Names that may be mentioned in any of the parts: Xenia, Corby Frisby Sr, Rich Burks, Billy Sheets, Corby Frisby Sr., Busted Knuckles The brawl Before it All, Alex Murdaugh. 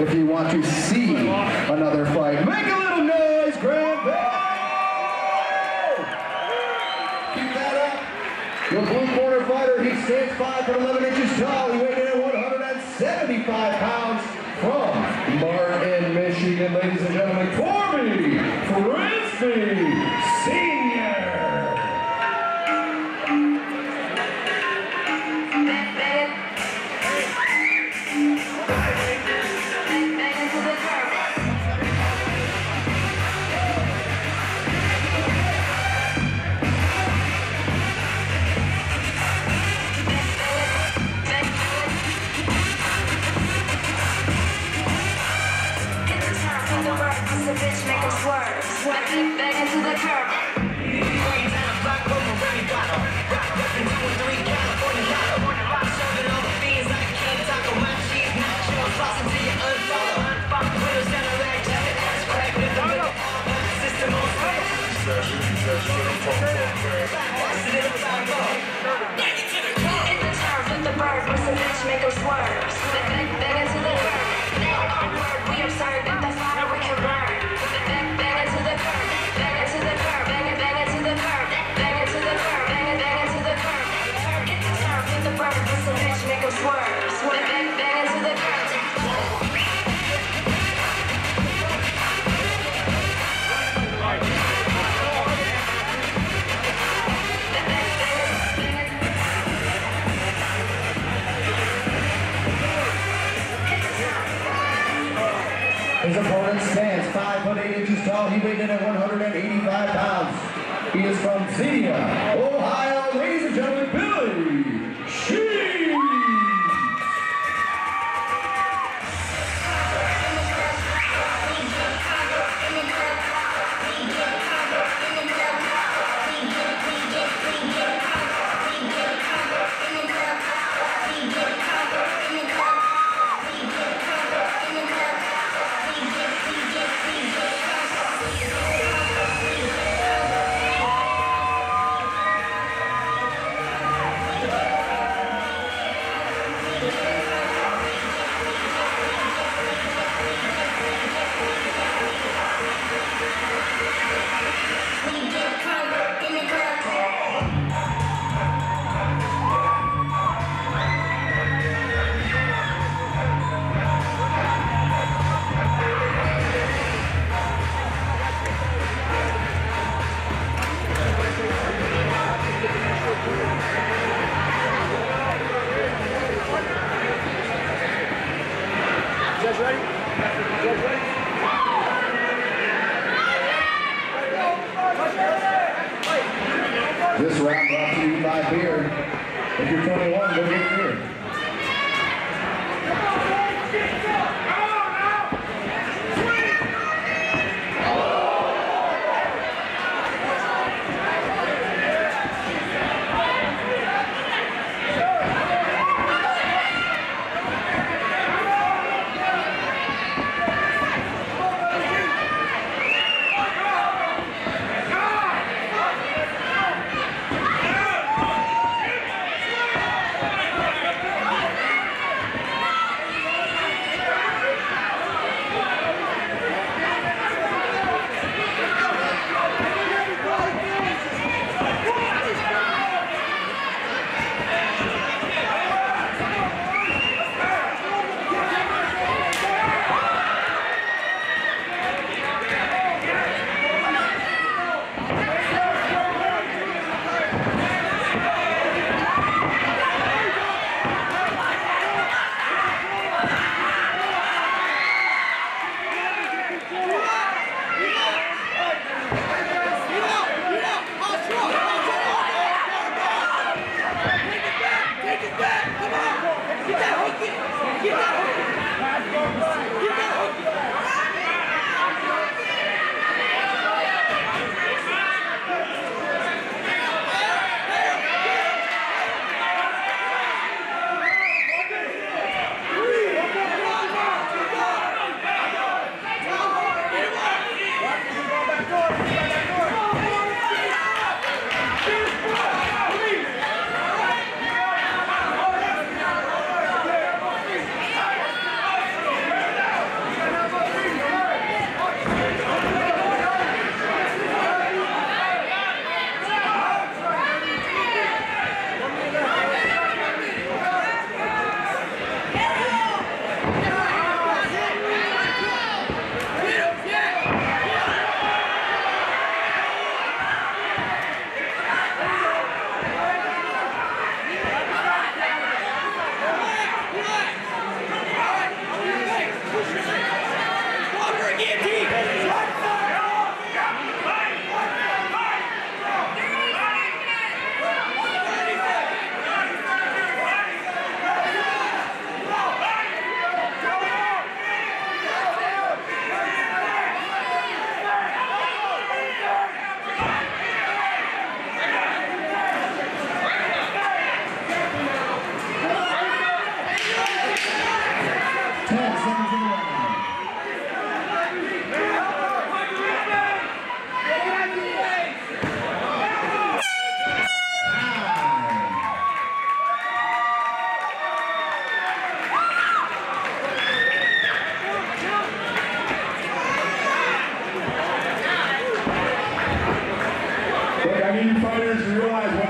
if you want to see another fight. Make a little noise, Grand Bay! Keep that up. Your blue corner fighter, he stands 5'11" tall. He weighed in at 175 pounds from Martin, Michigan. Ladies and gentlemen, Corby Frisby Sr. His opponent stands 5'8" tall. He weighed in at 185 pounds. He is from Xenia, Ohio. Ladies and gentlemen, Billy This round brought to you by beer. If you're 21, go get beer.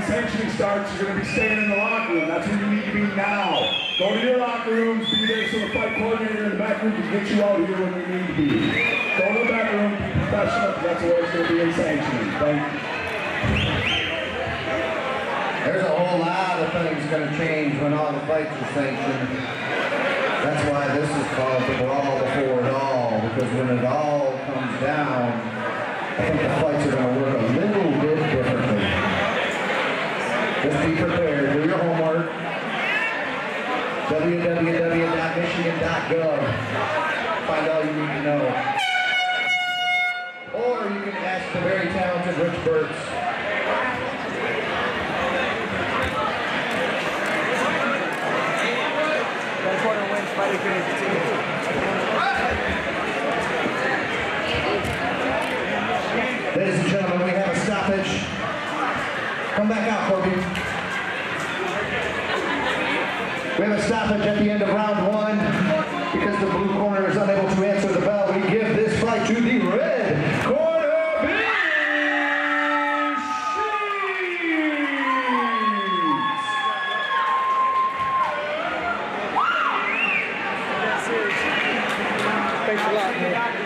pension starts, you're going to be staying in the locker room. That's where you need to be now. Go to your locker rooms, be there so the fight coordinator in the back room can get you out here when you need to be. Go to the back room, be professional, that's where it's going to be in sanctioning. Thank you. There's a whole lot of things going to change when all the fights are sanctioned. That's why this is called the brawl before it all, because when it all comes down, I think the fights are going to work a little bit differently. Just be prepared. Do your homework. www.michigan.gov. Find all you need to know. Or you can ask the very talented Rich Burks. Ladies and gentlemen, we have a stoppage. Come back out, Corby. We have a stoppage at the end of round one because the blue corner is unable to answer the bell. We give this fight to the red corner. Thanks a lot, man.